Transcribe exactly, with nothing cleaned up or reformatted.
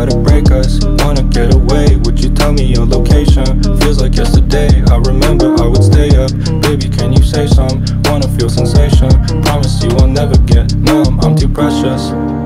try to break us, wanna get away. Would you tell me your location? Feels like yesterday, I remember I would stay up. Baby, can you say some? Wanna feel sensation. Promise you I'll never get numb, I'm too precious.